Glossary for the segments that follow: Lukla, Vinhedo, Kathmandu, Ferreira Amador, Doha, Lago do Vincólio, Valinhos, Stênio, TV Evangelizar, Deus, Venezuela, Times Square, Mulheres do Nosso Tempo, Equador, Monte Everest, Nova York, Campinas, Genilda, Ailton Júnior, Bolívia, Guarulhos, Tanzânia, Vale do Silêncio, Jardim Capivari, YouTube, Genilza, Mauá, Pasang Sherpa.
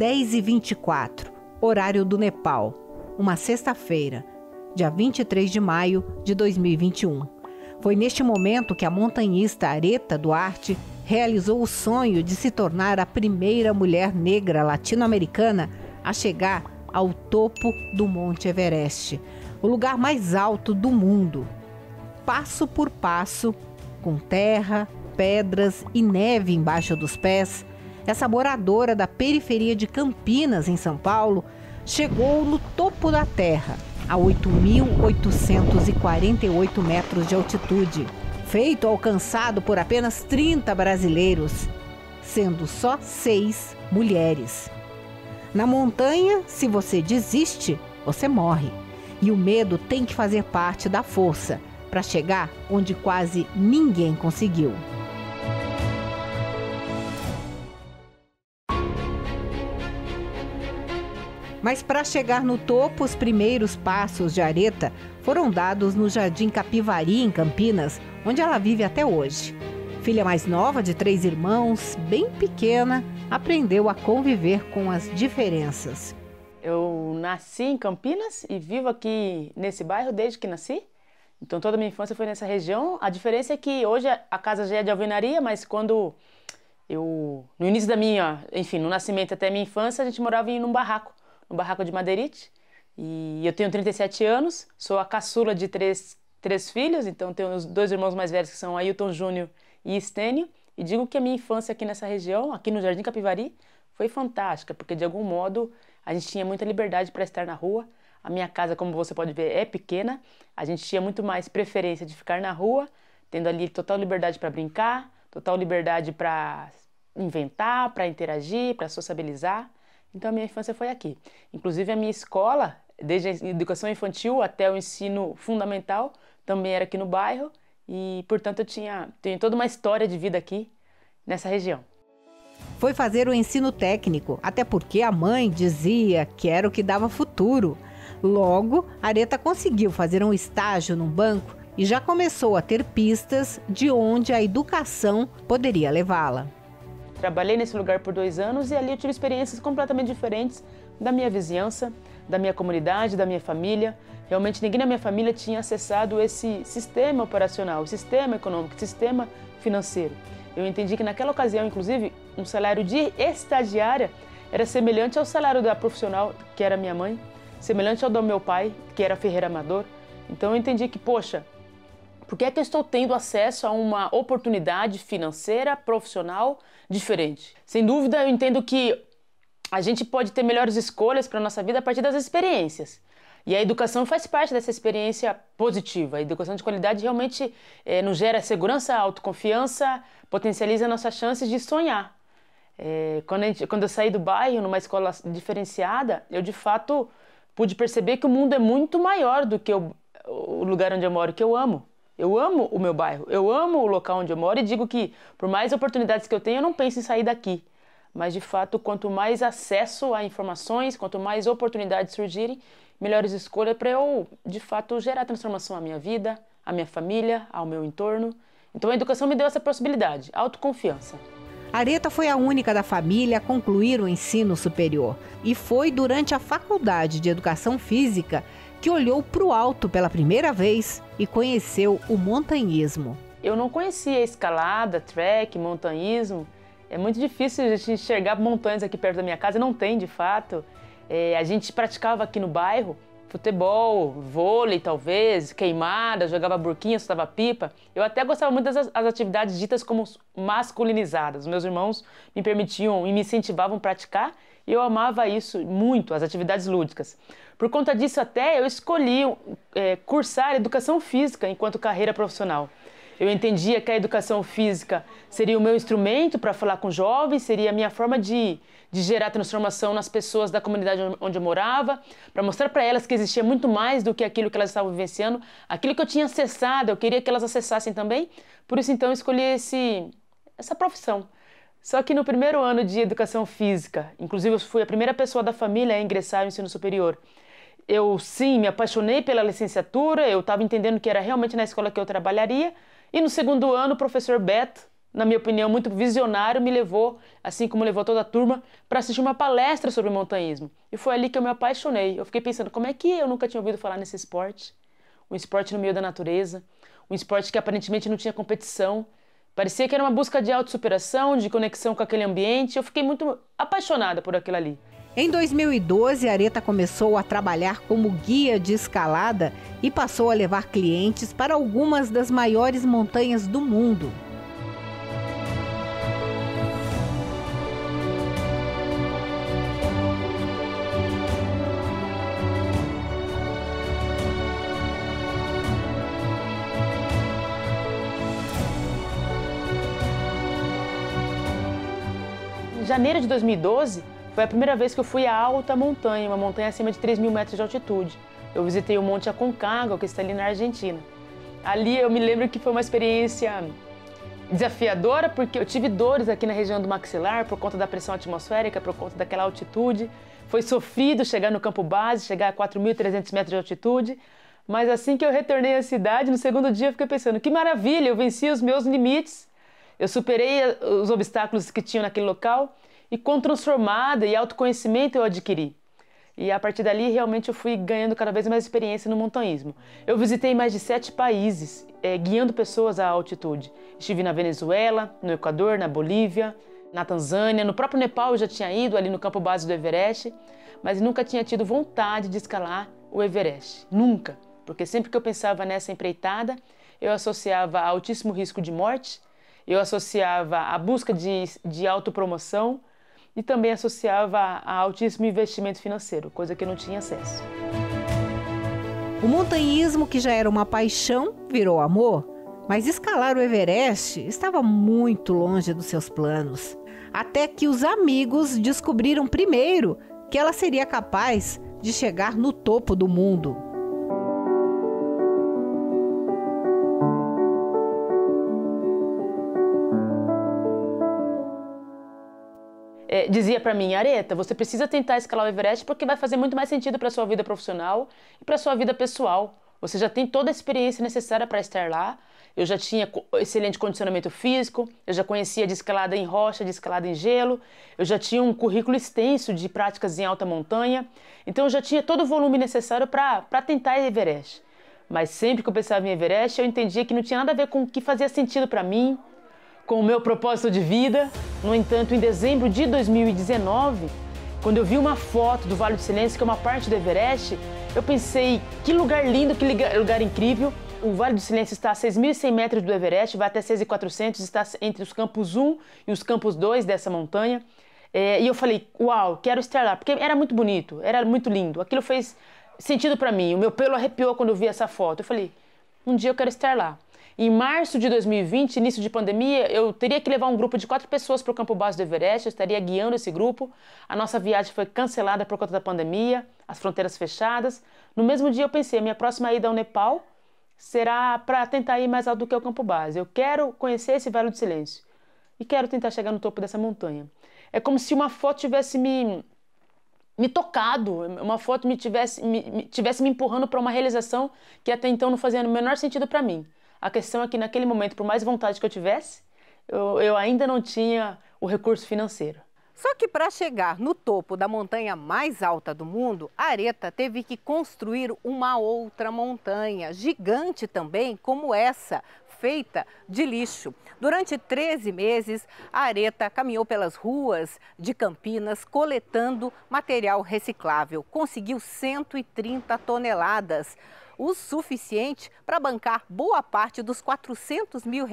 10h24, horário do Nepal, uma sexta-feira, dia 23 de maio de 2021. Foi neste momento que a montanhista Aretha Duarte realizou o sonho de se tornar a primeira mulher negra latino-americana a chegar ao topo do Monte Everest, o lugar mais alto do mundo. Passo por passo, com terra, pedras e neve embaixo dos pés, essa moradora da periferia de Campinas, em São Paulo, chegou no topo da terra, a 8.848 metros de altitude, feito alcançado por apenas 30 brasileiros, sendo só 6 mulheres. Na montanha, se você desiste, você morre. E o medo tem que fazer parte da força para chegar onde quase ninguém conseguiu. Mas para chegar no topo, os primeiros passos de Aretha foram dados no Jardim Capivari, em Campinas, onde ela vive até hoje. Filha mais nova de 3 irmãos, bem pequena, aprendeu a conviver com as diferenças. Eu nasci em Campinas e vivo aqui nesse bairro desde que nasci. Então toda a minha infância foi nessa região. A diferença é que hoje a casa já é de alvenaria, mas quando eu, no início da minha, enfim, no nascimento até a minha infância, a gente morava em um barraco. No barraco de madeirite, e eu tenho 37 anos, sou a caçula de três filhos, então tenho os 2 irmãos mais velhos que são Ailton Júnior e Stênio, e digo que a minha infância aqui nessa região, aqui no Jardim Capivari, foi fantástica, porque de algum modo a gente tinha muita liberdade para estar na rua. A minha casa, como você pode ver, é pequena, a gente tinha muito mais preferência de ficar na rua, tendo ali total liberdade para brincar, total liberdade para inventar, para interagir, para sociabilizar. Então a minha infância foi aqui. Inclusive a minha escola, desde a educação infantil até o ensino fundamental, também era aqui no bairro e, portanto, eu tenho toda uma história de vida aqui nessa região. Foi fazer o ensino técnico, até porque a mãe dizia que era o que dava futuro. Logo, Aretha conseguiu fazer um estágio num banco e já começou a ter pistas de onde a educação poderia levá-la. Trabalhei nesse lugar por 2 anos e ali eu tive experiências completamente diferentes da minha vizinhança, da minha comunidade, da minha família. Realmente ninguém na minha família tinha acessado esse sistema operacional, o sistema econômico, o sistema financeiro. Eu entendi que naquela ocasião, inclusive, um salário de estagiária era semelhante ao salário da profissional, que era minha mãe, semelhante ao do meu pai, que era Ferreira Amador. Então eu entendi que, poxa, por que é que eu estou tendo acesso a uma oportunidade financeira, profissional, diferente? Sem dúvida, eu entendo que a gente pode ter melhores escolhas para a nossa vida a partir das experiências. E a educação faz parte dessa experiência positiva. A educação de qualidade realmente nos gera segurança, autoconfiança, potencializa nossas chances de sonhar. Quando eu saí do bairro, numa escola diferenciada, eu de fato pude perceber que o mundo é muito maior do que o lugar onde eu moro, que eu amo. Eu amo o meu bairro, eu amo o local onde eu moro e digo que, por mais oportunidades que eu tenho, eu não penso em sair daqui. Mas, de fato, quanto mais acesso a informações, quanto mais oportunidades surgirem, melhores escolhas para eu, de fato, gerar transformação à minha vida, à minha família, ao meu entorno. Então, a educação me deu essa possibilidade, autoconfiança. Aretha foi a única da família a concluir o ensino superior. E foi durante a Faculdade de Educação Física que olhou para o alto pela primeira vez e conheceu o montanhismo. Eu não conhecia escalada, trek, montanhismo. É muito difícil a gente enxergar montanhas aqui perto da minha casa, não tem de fato. A gente praticava aqui no bairro futebol, vôlei talvez, queimada, jogava burquinha, soltava pipa. Eu até gostava muito das atividades ditas como masculinizadas. Meus irmãos me permitiam e me incentivavam a praticar. Eu amava isso muito, as atividades lúdicas. Por conta disso até eu escolhi cursar Educação Física enquanto carreira profissional. Eu entendia que a Educação Física seria o meu instrumento para falar com jovens, seria a minha forma de gerar transformação nas pessoas da comunidade onde eu morava, para mostrar para elas que existia muito mais do que aquilo que elas estavam vivenciando, aquilo que eu tinha acessado, eu queria que elas acessassem também. Por isso então eu escolhi essa profissão. Só que no primeiro ano de Educação Física, inclusive eu fui a primeira pessoa da família a ingressar no ensino superior, eu sim me apaixonei pela licenciatura, eu estava entendendo que era realmente na escola que eu trabalharia, e no segundo ano o professor Beto, na minha opinião, muito visionário, me levou, assim como levou toda a turma, para assistir uma palestra sobre montanhismo. E foi ali que eu me apaixonei. Eu fiquei pensando, como é que eu nunca tinha ouvido falar nesse esporte? Um esporte no meio da natureza, um esporte que aparentemente não tinha competição. Parecia que era uma busca de autossuperação, de conexão com aquele ambiente. Eu fiquei muito apaixonada por aquilo ali. Em 2012, Aretha começou a trabalhar como guia de escalada e passou a levar clientes para algumas das maiores montanhas do mundo. Em janeiro de 2012, foi a primeira vez que eu fui à alta montanha, uma montanha acima de 3 mil metros de altitude. Eu visitei o Monte Aconcágua, que está ali na Argentina. Ali eu me lembro que foi uma experiência desafiadora, porque eu tive dores aqui na região do maxilar por conta da pressão atmosférica, por conta daquela altitude. Foi sofrido chegar no campo base, chegar a 4.300 metros de altitude. Mas assim que eu retornei à cidade, no segundo dia eu fiquei pensando, que maravilha, eu venci os meus limites. Eu superei os obstáculos que tinham naquele local. E quão transformada e autoconhecimento eu adquiri. E a partir dali, realmente, eu fui ganhando cada vez mais experiência no montanhismo. Eu visitei mais de 7 países, guiando pessoas à altitude. Estive na Venezuela, no Equador, na Bolívia, na Tanzânia, no próprio Nepal eu já tinha ido, ali no campo base do Everest, mas nunca tinha tido vontade de escalar o Everest. Nunca. Porque sempre que eu pensava nessa empreitada, eu associava a altíssimo risco de morte, eu associava a busca de autopromoção, e também associava a altíssimo investimento financeiro, coisa que eu não tinha acesso. O montanhismo, que já era uma paixão, virou amor, mas escalar o Everest estava muito longe dos seus planos. Até que os amigos descobriram primeiro que ela seria capaz de chegar no topo do mundo. Dizia para mim, Aretha, você precisa tentar escalar o Everest porque vai fazer muito mais sentido para sua vida profissional e para sua vida pessoal. Você já tem toda a experiência necessária para estar lá. Eu já tinha excelente condicionamento físico, eu já conhecia de escalada em rocha, de escalada em gelo, eu já tinha um currículo extenso de práticas em alta montanha, então eu já tinha todo o volume necessário para tentar o Everest. Mas sempre que eu pensava em Everest, eu entendia que não tinha nada a ver com o que fazia sentido para mim, com o meu propósito de vida. No entanto, em dezembro de 2019, quando eu vi uma foto do Vale do Silêncio, que é uma parte do Everest, eu pensei, que lugar lindo, que lugar incrível. O Vale do Silêncio está a 6.100 metros do Everest, vai até 6.400, está entre os campos 1 e os campos 2 dessa montanha. E eu falei, uau, quero estar lá, porque era muito bonito, era muito lindo. Aquilo fez sentido para mim, o meu pelo arrepiou quando eu vi essa foto. Eu falei, um dia eu quero estar lá. Em março de 2020, início de pandemia, eu teria que levar um grupo de 4 pessoas para o campo base do Everest, eu estaria guiando esse grupo. A nossa viagem foi cancelada por conta da pandemia, as fronteiras fechadas. No mesmo dia eu pensei, minha próxima ida ao Nepal será para tentar ir mais alto do que o campo base. Eu quero conhecer esse Vale do Silêncio e quero tentar chegar no topo dessa montanha. É como se uma foto tivesse me tocado, uma foto tivesse me empurrando para uma realização que até então não fazia o menor sentido para mim. A questão é que naquele momento, por mais vontade que eu tivesse, eu ainda não tinha o recurso financeiro. Só que para chegar no topo da montanha mais alta do mundo, Aretha teve que construir uma outra montanha, gigante também como essa, feita de lixo. Durante 13 meses, a Aretha caminhou pelas ruas de Campinas coletando material reciclável. Conseguiu 130 toneladas. O suficiente para bancar boa parte dos R$400 mil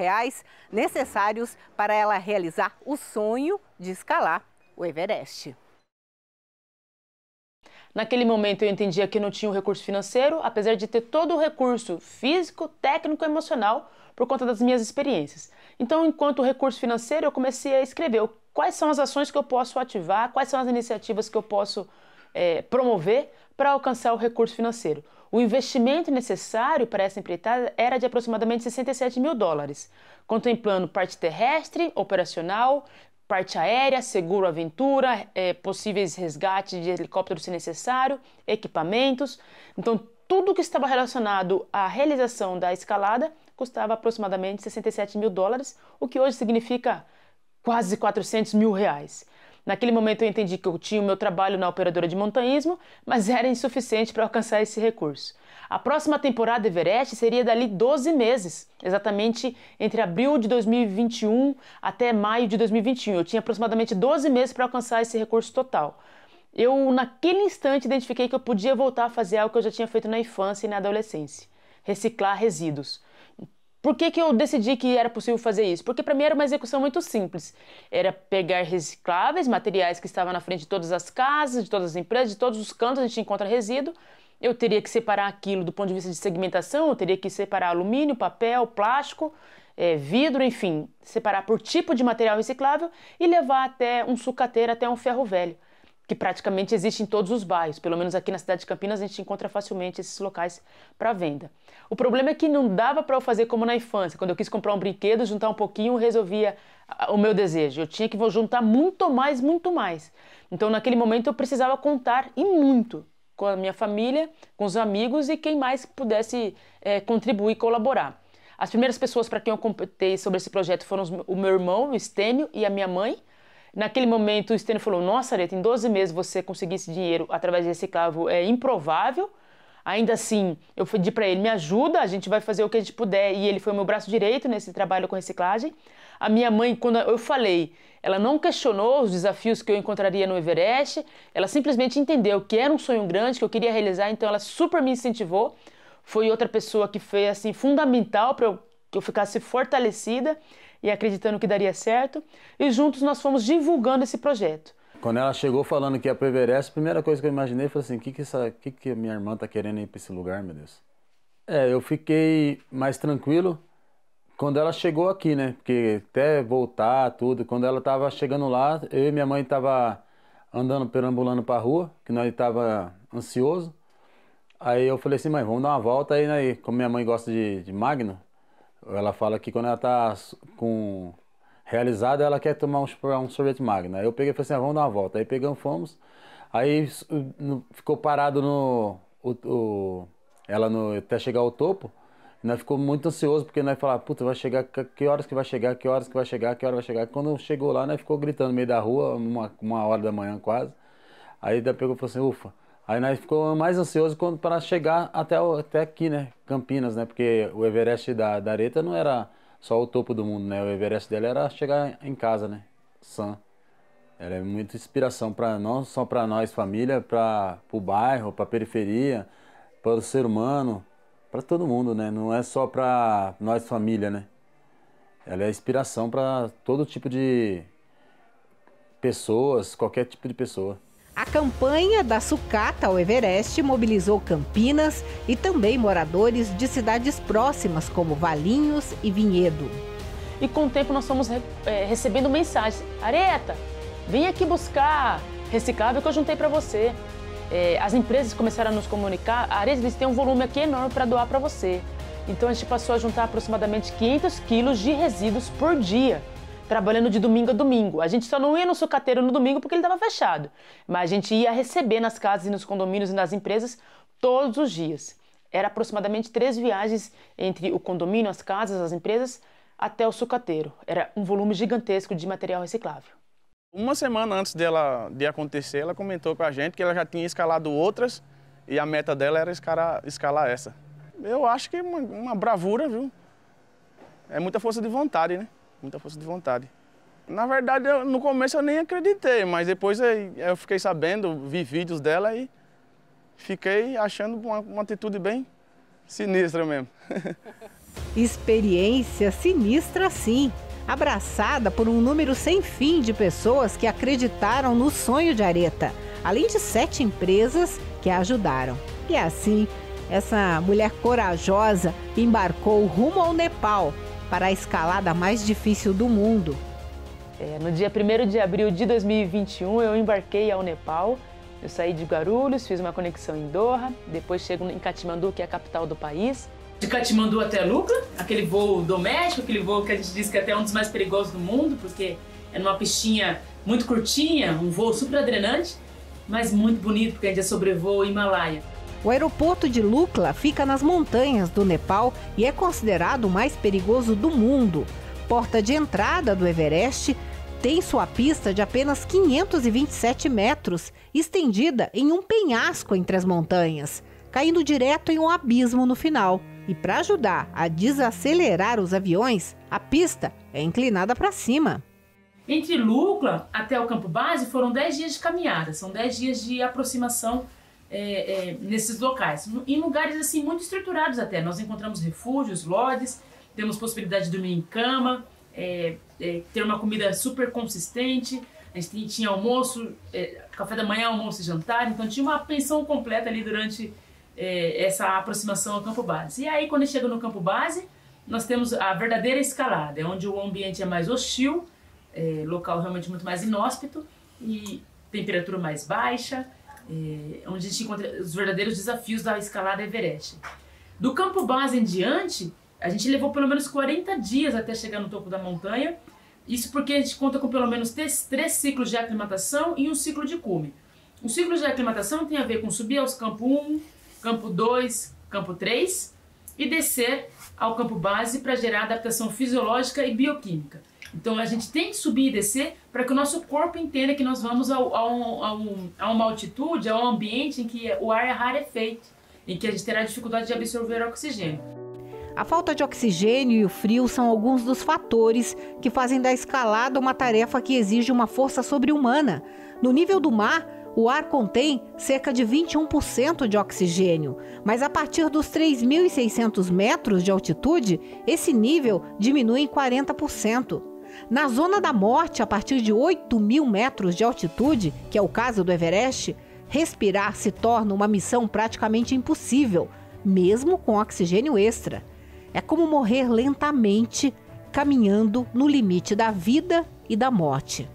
necessários para ela realizar o sonho de escalar o Everest. Naquele momento eu entendia que não tinha um recurso financeiro, apesar de ter todo o recurso físico, técnico e emocional por conta das minhas experiências. Então, enquanto recurso financeiro, eu comecei a escrever quais são as ações que eu posso ativar, quais são as iniciativas que eu posso promover para alcançar o recurso financeiro. O investimento necessário para essa empreitada era de aproximadamente US$ 67 mil, contemplando parte terrestre, operacional, parte aérea, seguro-aventura, possíveis resgates de helicóptero se necessário, equipamentos. Então, tudo que estava relacionado à realização da escalada custava aproximadamente 67 mil dólares, o que hoje significa quase 400 mil reais. Naquele momento eu entendi que eu tinha o meu trabalho na operadora de montanhismo, mas era insuficiente para alcançar esse recurso. A próxima temporada Everest seria dali 12 meses, exatamente entre abril de 2021 até maio de 2021. Eu tinha aproximadamente 12 meses para alcançar esse recurso total. Eu, naquele instante, identifiquei que eu podia voltar a fazer algo que eu já tinha feito na infância e na adolescência: reciclar resíduos. Por que que eu decidi que era possível fazer isso? Porque para mim era uma execução muito simples. Era pegar recicláveis, materiais que estavam na frente de todas as casas, de todas as empresas, de todos os cantos a gente encontra resíduo. Eu teria que separar aquilo do ponto de vista de segmentação, eu teria que separar alumínio, papel, plástico, vidro, enfim, separar por tipo de material reciclável e levar até um sucateiro, até um ferro velho, que praticamente existe em todos os bairros. Pelo menos aqui na cidade de Campinas a gente encontra facilmente esses locais para venda. O problema é que não dava para eu fazer como na infância. Quando eu quis comprar um brinquedo, juntar um pouquinho, resolvia o meu desejo. Eu tinha que juntar muito mais, muito mais. Então naquele momento eu precisava contar e muito com a minha família, com os amigos e quem mais pudesse contribuir e colaborar. As primeiras pessoas para quem eu contei sobre esse projeto foram o meu irmão, o Stênio, e a minha mãe. Naquele momento, o Stênio falou: nossa, Aretha, em 12 meses você conseguir esse dinheiro através de reciclável é improvável. Ainda assim, eu pedi para ele: me ajuda, a gente vai fazer o que a gente puder. E ele foi o meu braço direito nesse trabalho com reciclagem. A minha mãe, quando eu falei, ela não questionou os desafios que eu encontraria no Everest. Ela simplesmente entendeu que era um sonho grande, que eu queria realizar, então ela super me incentivou. Foi outra pessoa que foi assim, fundamental para que eu ficasse fortalecida e acreditando que daria certo, e juntos nós fomos divulgando esse projeto. Quando ela chegou falando que ia para o Everest, a primeira coisa que eu imaginei foi assim: o que minha irmã está querendo ir para esse lugar, meu Deus? Eu fiquei mais tranquilo quando ela chegou aqui, né? Porque até voltar, tudo, quando ela estava chegando lá, eu e minha mãe estava andando, perambulando para a rua, que nós estava ansioso. Aí eu falei assim: mãe, vamos dar uma volta aí, né? Como minha mãe gosta de Magno, ela fala que quando ela tá realizada, ela quer tomar um sorvete Magno. Aí eu peguei e falei assim: ah, vamos dar uma volta. Aí pegamos, fomos. Aí ficou parado até chegar ao topo. Nós ficou muito ansioso, porque nós falava: puta, vai chegar, que horas que vai chegar, que horas que vai chegar, que hora vai chegar. Quando chegou lá, nós ficou gritando no meio da rua, uma hora da manhã quase. Aí daí pegou e falou assim: ufa. Aí nós ficou mais ansioso quando para chegar até aqui, né, Campinas, né, porque o Everest da Aretha não era só o topo do mundo, né, o Everest dela era chegar em casa, né, sã. Ela é muita inspiração para não só para nós, família, para o bairro, para a periferia, para o ser humano, para todo mundo, né, não é só para nós, família, né. Ela é inspiração para todo tipo de pessoas, qualquer tipo de pessoa. A campanha da sucata ao Everest mobilizou Campinas e também moradores de cidades próximas, como Valinhos e Vinhedo. E com o tempo nós fomos recebendo mensagens: Aretha, vem aqui buscar reciclável que eu juntei para você. As empresas começaram a nos comunicar: Aretha, eles têm um volume aqui enorme para doar para você. Então a gente passou a juntar aproximadamente 500 quilos de resíduos por dia, trabalhando de domingo a domingo. A gente só não ia no sucateiro no domingo porque ele estava fechado, mas a gente ia receber nas casas e nos condomínios e nas empresas todos os dias. Era aproximadamente 3 viagens entre o condomínio, as casas, as empresas, até o sucateiro. Era um volume gigantesco de material reciclável. Uma semana antes de acontecer, ela comentou com a gente que ela já tinha escalado outras e a meta dela era escalar essa. Eu acho que é uma bravura, viu? É muita força de vontade, né? Muita força de vontade. Na verdade, no começo eu nem acreditei, mas depois eu fiquei sabendo, vi vídeos dela e fiquei achando uma atitude bem sinistra mesmo. Experiência sinistra, sim. Abraçada por um número sem fim de pessoas que acreditaram no sonho de Aretha, além de 7 empresas que a ajudaram. E assim, essa mulher corajosa embarcou rumo ao Nepal, para a escalada mais difícil do mundo. No dia 1º de abril de 2021, eu embarquei ao Nepal. Eu saí de Guarulhos, fiz uma conexão em Doha, depois chego em Kathmandu, que é a capital do país. De Kathmandu até Lukla, aquele voo doméstico, aquele voo que a gente diz que é até um dos mais perigosos do mundo, porque é numa pistinha muito curtinha, um voo super adrenante, mas muito bonito, porque a gente sobrevoa o Himalaia. O aeroporto de Lukla fica nas montanhas do Nepal e é considerado o mais perigoso do mundo. Porta de entrada do Everest tem sua pista de apenas 527 metros, estendida em um penhasco entre as montanhas, caindo direto em um abismo no final. E para ajudar a desacelerar os aviões, a pista é inclinada para cima. Entre Lukla até o campo base foram 10 dias de caminhada, são 10 dias de aproximação nesses locais, em lugares assim muito estruturados até. Nós encontramos refúgios, lodges, temos possibilidade de dormir em cama, ter uma comida super consistente, a gente tinha almoço, café da manhã, almoço e jantar, então tinha uma pensão completa ali durante essa aproximação ao campo base. E aí quando chega no campo base, nós temos a verdadeira escalada, onde o ambiente é mais hostil, local realmente muito mais inóspito e temperatura mais baixa, onde a gente encontra os verdadeiros desafios da escalada Everest. Do campo base em diante, a gente levou pelo menos 40 dias até chegar no topo da montanha, isso porque a gente conta com pelo menos 3 ciclos de aclimatação e um ciclo de cume. O ciclo de aclimatação tem a ver com subir aos campo 1, campo 2, campo 3 e descer ao campo base para gerar adaptação fisiológica e bioquímica. Então a gente tem que subir e descer para que o nosso corpo entenda que nós vamos a uma altitude, a um ambiente em que o ar é rarefeito, em que a gente terá dificuldade de absorver o oxigênio. A falta de oxigênio e o frio são alguns dos fatores que fazem da escalada uma tarefa que exige uma força sobre-humana. No nível do mar, o ar contém cerca de 21% de oxigênio, mas a partir dos 3.600 metros de altitude, esse nível diminui em 40%. Na zona da morte, a partir de 8.000 metros de altitude, que é o caso do Everest, respirar se torna uma missão praticamente impossível, mesmo com oxigênio extra. É como morrer lentamente, caminhando no limite da vida e da morte.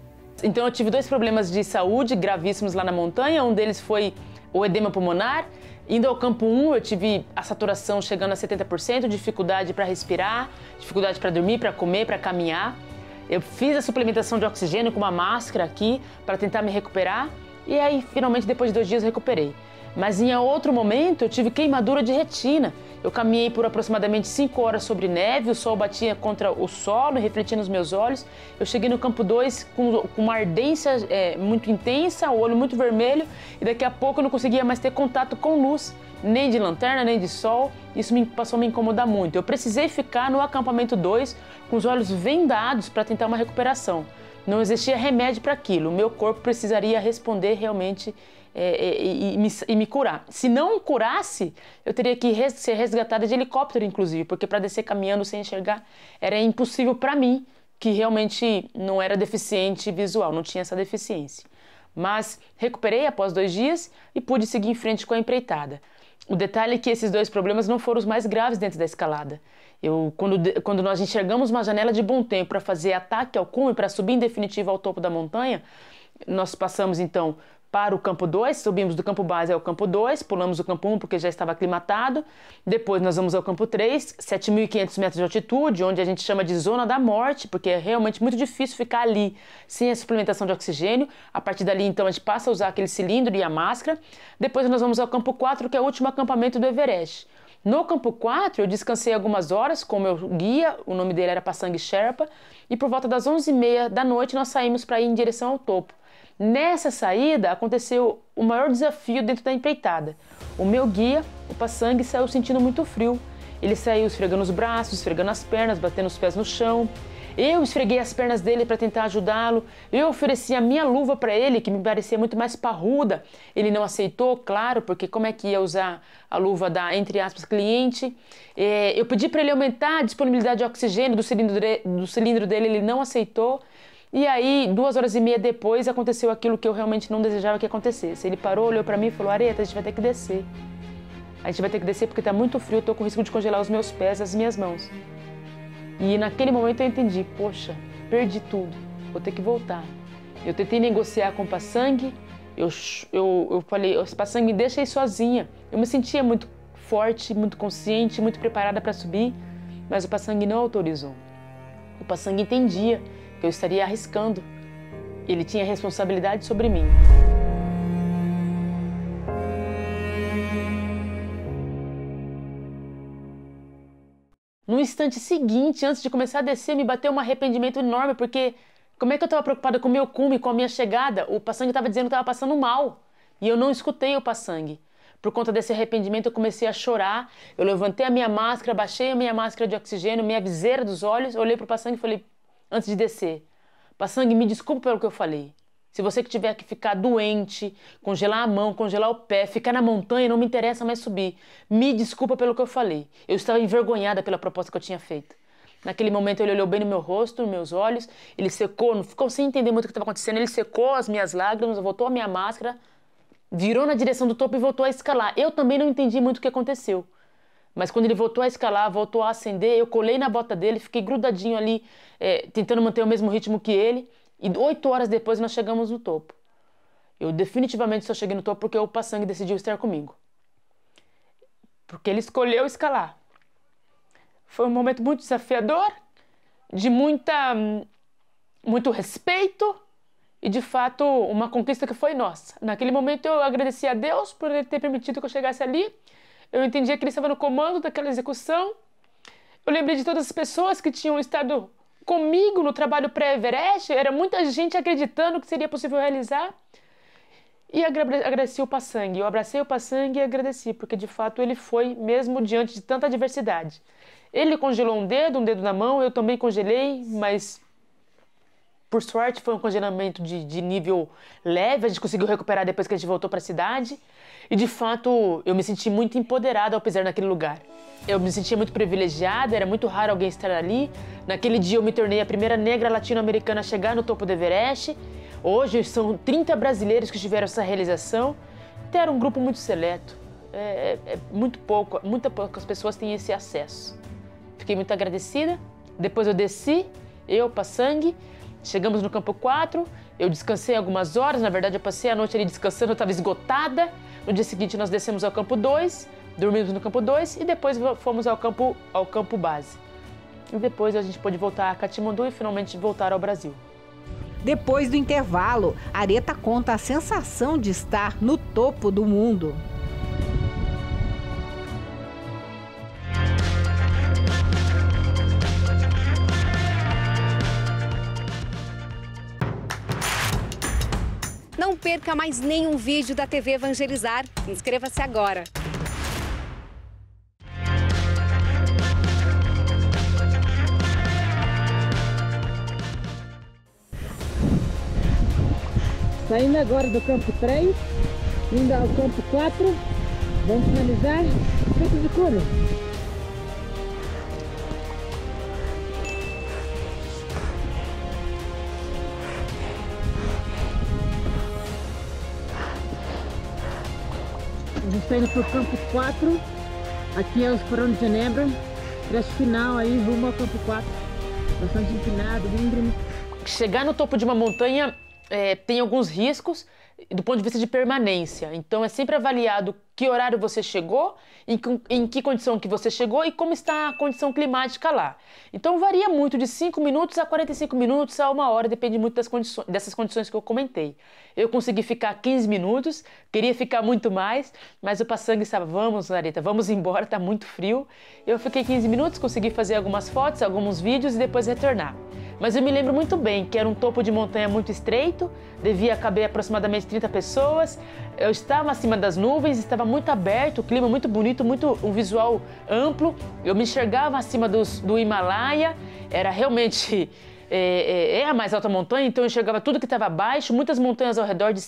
Então eu tive 2 problemas de saúde gravíssimos lá na montanha, um deles foi o edema pulmonar. Indo ao campo 1 eu tive a saturação chegando a 70%, dificuldade para respirar, dificuldade para dormir, para comer, para caminhar. Eu fiz a suplementação de oxigênio com uma máscara aqui para tentar me recuperar e aí finalmente depois de 2 dias eu recuperei. Mas em outro momento eu tive queimadura de retina. Eu caminhei por aproximadamente 5 horas sobre neve, o sol batia contra o solo, refletindo nos meus olhos. Eu cheguei no campo 2 com uma ardência muito intensa, o olho muito vermelho, e daqui a pouco eu não conseguia mais ter contato com luz, nem de lanterna, nem de sol. Isso passou a me incomodar muito. Eu precisei ficar no acampamento 2 com os olhos vendados para tentar uma recuperação. Não existia remédio para aquilo, o meu corpo precisaria responder realmente e me curar. Se não curasse, eu teria que ser resgatada de helicóptero, inclusive, porque para descer caminhando sem enxergar era impossível para mim, que realmente não era deficiente visual, não tinha essa deficiência. Mas recuperei após 2 dias e pude seguir em frente com a empreitada. O detalhe é que esses 2 problemas não foram os mais graves dentro da escalada. Quando nós enxergamos uma janela de bom tempo para fazer ataque ao cume, para subir em definitivo ao topo da montanha, nós passamos então para o campo 2, subimos do campo base ao campo 2, pulamos o campo 1 porque já estava aclimatado, depois nós vamos ao campo 3, 7.500 metros de altitude, onde a gente chama de zona da morte, porque é realmente muito difícil ficar ali sem a suplementação de oxigênio. A partir dali então a gente passa a usar aquele cilindro e a máscara, depois nós vamos ao campo 4, que é o último acampamento do Everest. No campo 4, eu descansei algumas horas com o meu guia, o nome dele era Pasang Sherpa, e por volta das 11h30 da noite nós saímos para ir em direção ao topo. Nessa saída, aconteceu o maior desafio dentro da empreitada. O meu guia, o Pasang, saiu sentindo muito frio. Ele saiu esfregando os braços, esfregando as pernas, batendo os pés no chão. Eu esfreguei as pernas dele para tentar ajudá-lo. Eu ofereci a minha luva para ele, que me parecia muito mais parruda. Ele não aceitou, claro, porque como é que ia usar a luva da, entre aspas, cliente? Eu pedi para ele aumentar a disponibilidade de oxigênio do cilindro dele, ele não aceitou. E aí, 2h30 depois, aconteceu aquilo que eu realmente não desejava que acontecesse. Ele parou, olhou para mim e falou, Aretha, a gente vai ter que descer. A gente vai ter que descer porque está muito frio, estou com risco de congelar os meus pés, as minhas mãos. E naquele momento eu entendi, poxa, perdi tudo, vou ter que voltar. Eu tentei negociar com o Pasang, eu falei, Pasang, me deixa aí sozinha. Eu me sentia muito forte, muito consciente, muito preparada para subir, mas o Pasang não autorizou. O Pasang entendia que eu estaria arriscando, ele tinha responsabilidade sobre mim. No instante seguinte, antes de começar a descer, me bateu um arrependimento enorme, porque como é que eu estava preocupada com o meu cume, com a minha chegada? O Pasang estava dizendo que estava passando mal e eu não escutei o Pasang. Por conta desse arrependimento, eu comecei a chorar. Eu levantei a minha máscara, baixei a minha máscara de oxigênio, minha viseira dos olhos, olhei para o Pasang e falei, antes de descer, Pasang, me desculpe pelo que eu falei. Se você que tiver que ficar doente, congelar a mão, congelar o pé, ficar na montanha, não me interessa mais subir. Me desculpa pelo que eu falei. Eu estava envergonhada pela proposta que eu tinha feito. Naquele momento ele olhou bem no meu rosto, nos meus olhos, ele secou, não ficou sem entender muito o que estava acontecendo, ele secou as minhas lágrimas, voltou a minha máscara, virou na direção do topo e voltou a escalar. Eu também não entendi muito o que aconteceu. Mas quando ele voltou a escalar, voltou a acender, eu colei na bota dele, fiquei grudadinho ali, tentando manter o mesmo ritmo que ele. E 8 horas depois nós chegamos no topo. Eu definitivamente só cheguei no topo porque o Pasang decidiu estar comigo. Porque ele escolheu escalar. Foi um momento muito desafiador, de muito respeito. E, de fato, uma conquista que foi nossa. Naquele momento, eu agradeci a Deus por ele ter permitido que eu chegasse ali. Eu entendia que ele estava no comando daquela execução. Eu lembrei de todas as pessoas que tinham estado comigo no trabalho pré-Everest. Era muita gente acreditando que seria possível realizar. E agradeci o Pasang. Eu abracei o Pasang e agradeci, porque, de fato, ele foi mesmo diante de tanta adversidade. Ele congelou um dedo na mão. Eu também congelei, mas... Por sorte, foi um congelamento de nível leve, a gente conseguiu recuperar depois que a gente voltou para a cidade. E, de fato, eu me senti muito empoderada ao pisar naquele lugar. Eu me sentia muito privilegiada, era muito raro alguém estar ali. Naquele dia eu me tornei a primeira negra latino-americana a chegar no topo do Everest. Hoje são 30 brasileiros que tiveram essa realização. Até era um grupo muito seleto. Muitas poucas pessoas têm esse acesso. Fiquei muito agradecida. Depois eu desci, eu, Pasang. Chegamos no campo 4, eu descansei algumas horas, na verdade eu passei a noite ali descansando, eu estava esgotada. No dia seguinte nós descemos ao campo 2, dormimos no campo 2 e depois fomos ao campo base. E depois a gente pôde voltar a Kathmandu e finalmente voltar ao Brasil. Depois do intervalo, Aretha conta a sensação de estar no topo do mundo. Não perca mais nenhum vídeo da TV Evangelizar. Inscreva-se agora. Saindo agora do campo 3, indo ao campo 4, vamos finalizar o campo de cura. Estou indo para o campo 4, aqui é o Esporão de Genebra, trecho final aí, rumo ao campo 4, bastante empinado, íngreme. Chegar no topo de uma montanha tem alguns riscos do ponto de vista de permanência, então é sempre avaliado que horário você chegou, em que condição que você chegou e como está a condição climática lá. Então varia muito de 5 minutos a 45 minutos a 1 hora, depende muito das condições, dessas condições que eu comentei. Eu consegui ficar 15 minutos, queria ficar muito mais, mas o Pasang estava, vamos Aretha, vamos embora, está muito frio. Eu fiquei 15 minutos, consegui fazer algumas fotos, alguns vídeos e depois retornar. Mas eu me lembro muito bem que era um topo de montanha muito estreito, devia caber aproximadamente 30 pessoas, eu estava acima das nuvens, estava muito aberto, o clima muito bonito, um visual amplo, eu me enxergava acima do Himalaia, era realmente a mais alta montanha, então eu enxergava tudo que estava abaixo, muitas montanhas ao redor de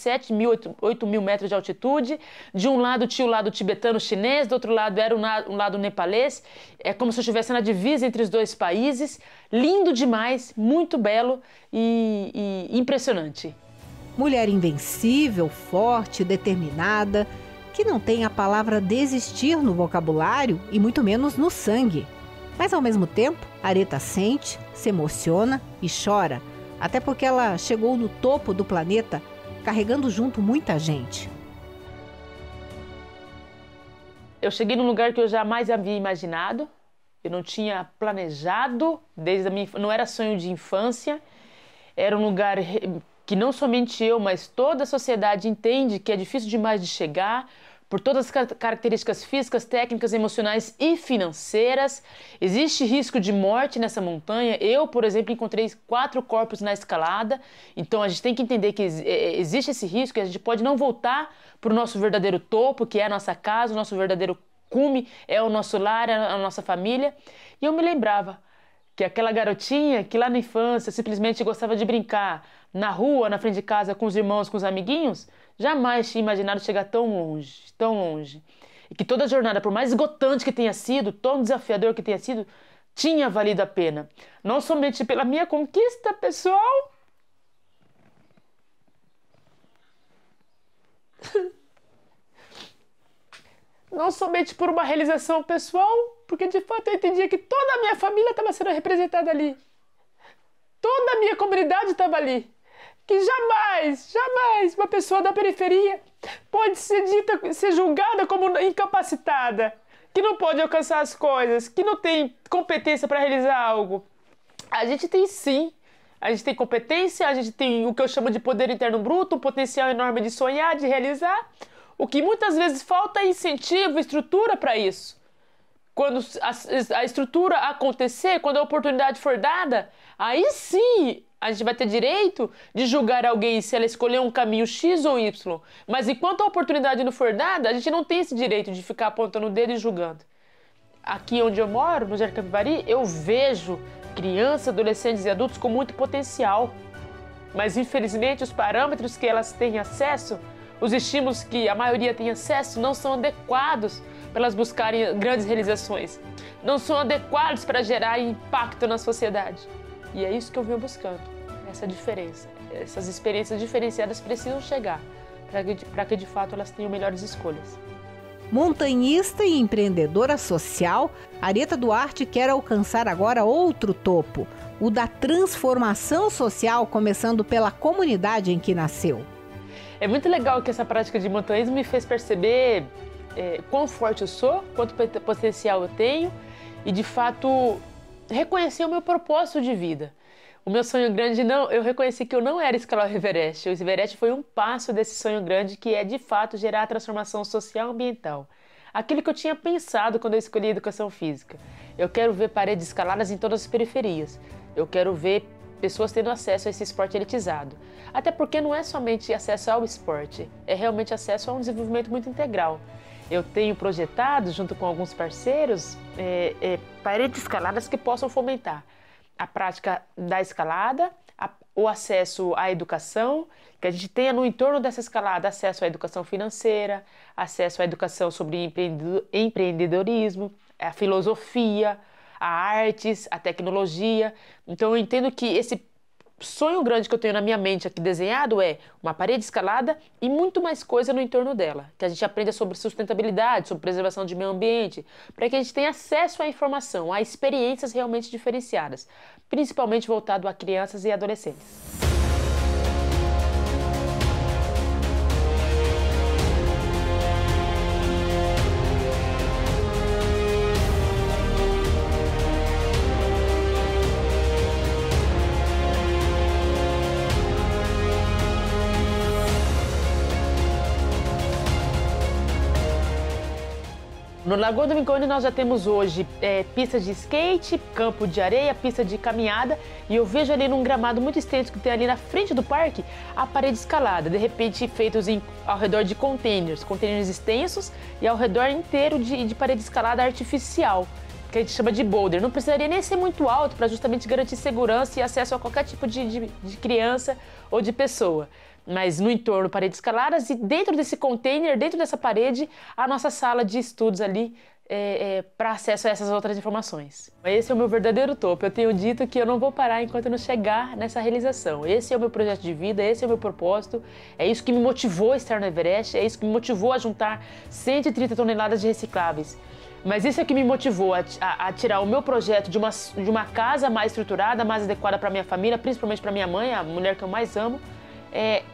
8 mil metros de altitude, de um lado tinha o lado tibetano-chinês, do outro lado era um lado nepalês, é como se eu estivesse na divisa entre os dois países, lindo demais, muito belo e impressionante. Mulher invencível, forte, determinada, que não tem a palavra desistir no vocabulário e muito menos no sangue. Mas, ao mesmo tempo, Aretha sente, se emociona e chora, até porque ela chegou no topo do planeta carregando junto muita gente. Eu cheguei num lugar que eu jamais havia imaginado, eu não tinha planejado, não era sonho de infância, era um lugar que não somente eu, mas toda a sociedade entende que é difícil demais de chegar, por todas as características físicas, técnicas, emocionais e financeiras. Existe risco de morte nessa montanha. Eu, por exemplo, encontrei 4 corpos na escalada. Então a gente tem que entender que existe esse risco e a gente pode não voltar para o nosso verdadeiro topo, que é a nossa casa, o nosso verdadeiro cume, é o nosso lar, é a nossa família. E eu me lembrava que aquela garotinha que lá na infância simplesmente gostava de brincar na rua, na frente de casa, com os irmãos, com os amiguinhos, jamais tinha imaginado chegar tão longe, tão longe. E que toda a jornada, por mais esgotante que tenha sido, tão desafiador que tenha sido, tinha valido a pena. Não somente pela minha conquista pessoal, não somente por uma realização pessoal, porque de fato eu entendia que toda a minha família estava sendo representada ali. Toda a minha comunidade estava ali. Que jamais, jamais uma pessoa da periferia pode ser julgada como incapacitada, que não pode alcançar as coisas, que não tem competência para realizar algo. A gente tem sim. A gente tem competência, a gente tem o que eu chamo de poder interno bruto, um potencial enorme de sonhar, de realizar. O que muitas vezes falta é incentivo, estrutura para isso. Quando a estrutura acontecer, quando a oportunidade for dada, aí sim a gente vai ter direito de julgar alguém se ela escolher um caminho X ou Y. Mas enquanto a oportunidade não for dada, a gente não tem esse direito de ficar apontando o dedo e julgando. Aqui onde eu moro, no Jardim Capivari, eu vejo crianças, adolescentes e adultos com muito potencial. Mas infelizmente os parâmetros que elas têm acesso, os estímulos que a maioria tem acesso, não são adequados para elas buscarem grandes realizações. Não são adequados para gerar impacto na sociedade. E é isso que eu venho buscando, essa diferença. Essas experiências diferenciadas precisam chegar para que de fato elas tenham melhores escolhas. Montanhista e empreendedora social, Aretha Duarte quer alcançar agora outro topo, o da transformação social, começando pela comunidade em que nasceu. É muito legal que essa prática de montanhismo me fez perceber quão forte eu sou, quanto potencial eu tenho e, de fato, reconhecer o meu propósito de vida. O meu sonho grande, não, eu reconheci que eu não era escalar o Everest. O Everest foi um passo desse sonho grande que é, de fato, gerar a transformação social e ambiental. Aquilo que eu tinha pensado quando eu escolhi a educação física. Eu quero ver paredes escaladas em todas as periferias. Eu quero ver pessoas tendo acesso a esse esporte elitizado. Até porque não é somente acesso ao esporte, é realmente acesso a um desenvolvimento muito integral. Eu tenho projetado, junto com alguns parceiros, paredes escaladas que possam fomentar a prática da escalada, o acesso à educação, que a gente tenha no entorno dessa escalada acesso à educação financeira, acesso à educação sobre empreendedorismo, a filosofia, a artes, a tecnologia. Então eu entendo que esse sonho grande que eu tenho na minha mente aqui desenhado é uma parede escalada e muito mais coisa no entorno dela, que a gente aprenda sobre sustentabilidade, sobre preservação de meio ambiente, para que a gente tenha acesso à informação, a experiências realmente diferenciadas, principalmente voltado a crianças e adolescentes. No Lago do Vincólio nós já temos hoje pistas de skate, campo de areia, pista de caminhada, e eu vejo ali num gramado muito extenso que tem ali na frente do parque a parede escalada, de repente feitos ao redor de containers extensos e ao redor inteiro de parede escalada artificial, que a gente chama de boulder. Não precisaria nem ser muito alto para justamente garantir segurança e acesso a qualquer tipo de criança ou de pessoa. Mas no entorno, paredes escaladas e dentro desse container, dentro dessa parede, a nossa sala de estudos ali para acesso a essas outras informações. Esse é o meu verdadeiro topo. Eu tenho dito que eu não vou parar enquanto eu não chegar nessa realização. Esse é o meu projeto de vida, esse é o meu propósito. É isso que me motivou a estar no Everest, é isso que me motivou a juntar 130 toneladas de recicláveis. Mas isso é que me motivou a tirar o meu projeto de uma casa mais estruturada, mais adequada para minha família, principalmente para minha mãe, a mulher que eu mais amo,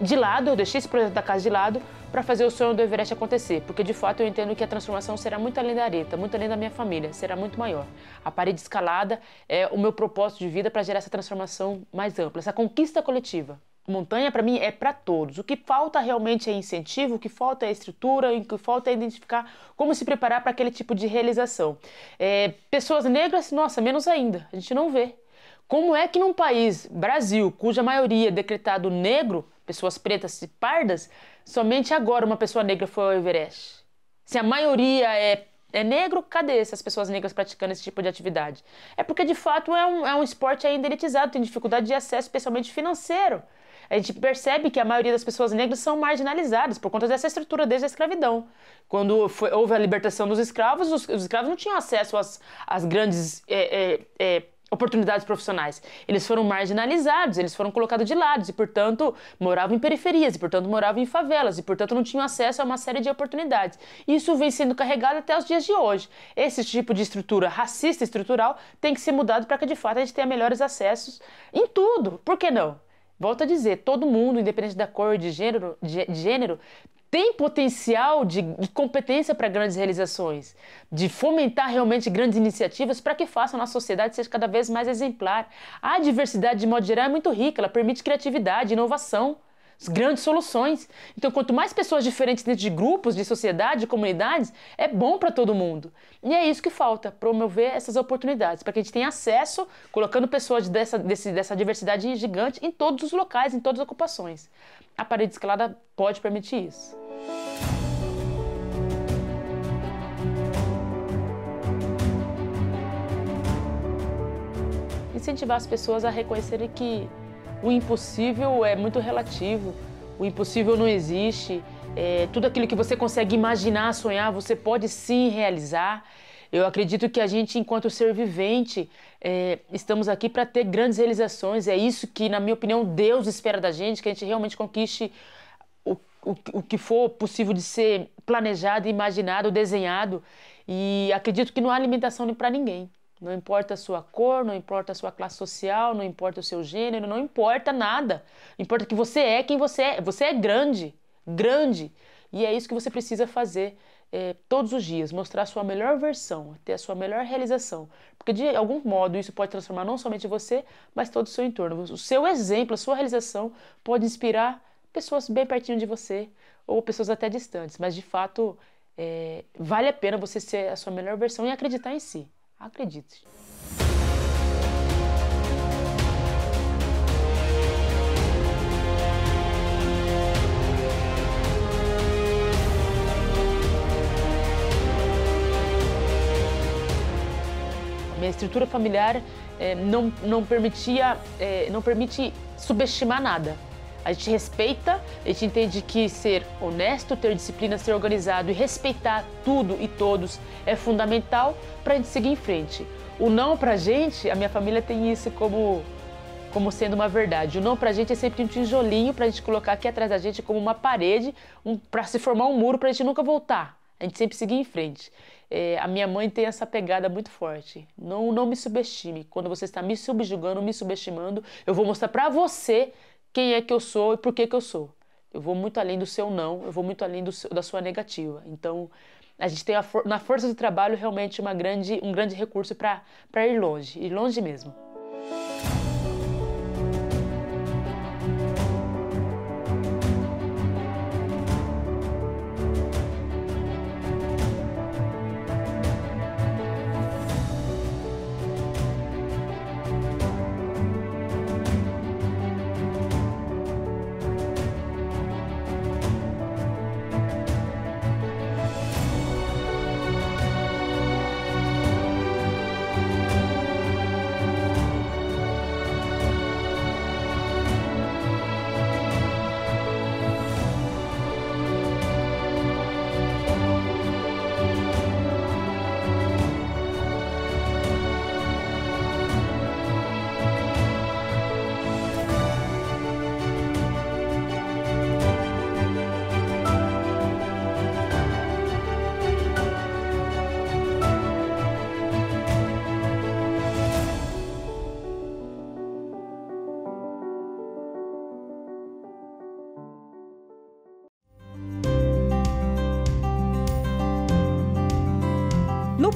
de lado. Eu deixei esse projeto da casa de lado para fazer o sonho do Everest acontecer, porque de fato eu entendo que a transformação será muito além da Aretha, muito além da minha família, será muito maior. A parede escalada é o meu propósito de vida para gerar essa transformação mais ampla, essa conquista coletiva. Montanha, para mim, é para todos. O que falta realmente é incentivo, o que falta é estrutura, o que falta é identificar como se preparar para aquele tipo de realização. Pessoas negras, nossa, menos ainda, a gente não vê. Como é que num país, Brasil, cuja maioria é decretado negro, pessoas pretas e pardas, somente agora uma pessoa negra foi ao Everest? Se a maioria é negro, cadê essas pessoas negras praticando esse tipo de atividade? É porque, de fato, é um esporte ainda elitizado, tem dificuldade de acesso, especialmente financeiro. A gente percebe que a maioria das pessoas negras são marginalizadas por conta dessa estrutura desde a escravidão. Quando houve a libertação dos escravos, os escravos não tinham acesso às grandes oportunidades profissionais. Eles foram marginalizados, eles foram colocados de lado e, portanto, moravam em periferias, e, portanto, moravam em favelas, e, portanto, não tinham acesso a uma série de oportunidades. Isso vem sendo carregado até os dias de hoje. Esse tipo de estrutura racista, estrutural, tem que ser mudado para que, de fato, a gente tenha melhores acessos em tudo. Por que não? Volto a dizer, todo mundo, independente da cor, de gênero, tem potencial de competência para grandes realizações, de fomentar realmente grandes iniciativas para que faça a nossa sociedade seja cada vez mais exemplar. A diversidade, de modo geral, é muito rica, ela permite criatividade, inovação, grandes soluções. Então, quanto mais pessoas diferentes dentro de grupos, de sociedade, de comunidades, é bom para todo mundo. E é isso que falta, promover essas oportunidades, para que a gente tenha acesso, colocando pessoas dessa diversidade gigante em todos os locais, em todas as ocupações. A parede escalada pode permitir isso. Incentivar as pessoas a reconhecerem que o impossível é muito relativo, o impossível não existe, tudo aquilo que você consegue imaginar, sonhar, você pode sim realizar. Eu acredito que a gente, enquanto ser vivente, estamos aqui para ter grandes realizações. É isso que, na minha opinião, Deus espera da gente, que a gente realmente conquiste o que for possível de ser planejado, imaginado, desenhado. E acredito que não há limitação para ninguém. Não importa a sua cor, não importa a sua classe social, não importa o seu gênero, não importa nada. Importa que você é quem você é. Você é grande, grande. E é isso que você precisa fazer todos os dias, mostrar a sua melhor versão, ter a sua melhor realização. Porque, de algum modo, isso pode transformar não somente você, mas todo o seu entorno. O seu exemplo, a sua realização pode inspirar pessoas bem pertinho de você ou pessoas até distantes. Mas, de fato, vale a pena você ser a sua melhor versão e acreditar em si. Acredite. Minha estrutura familiar não permite subestimar nada. A gente respeita, a gente entende que ser honesto, ter disciplina, ser organizado e respeitar tudo e todos é fundamental para a gente seguir em frente. O não pra gente, a minha família tem isso como sendo uma verdade. O não pra gente é sempre um tijolinho pra gente colocar aqui atrás da gente como uma parede, pra se formar um muro pra gente nunca voltar. A gente sempre seguir em frente. A minha mãe tem essa pegada muito forte. Não me subestime. Quando você está me subjugando, me subestimando, eu vou mostrar pra você quem é que eu sou e por que que eu sou. Eu vou muito além do seu não, eu vou muito além da sua negativa. Então, a gente tem na força do trabalho realmente um grande recurso para ir longe mesmo.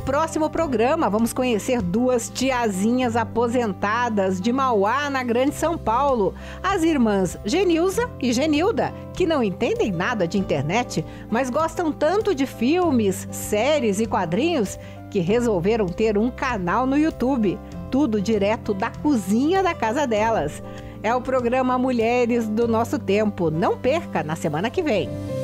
próximo programa vamos conhecer duas tiazinhas aposentadas de Mauá, na Grande São Paulo. As irmãs Genilza e Genilda, que não entendem nada de internet, mas gostam tanto de filmes, séries e quadrinhos que resolveram ter um canal no YouTube. Tudo direto da cozinha da casa delas. É o programa Mulheres do Nosso Tempo. Não perca, na semana que vem.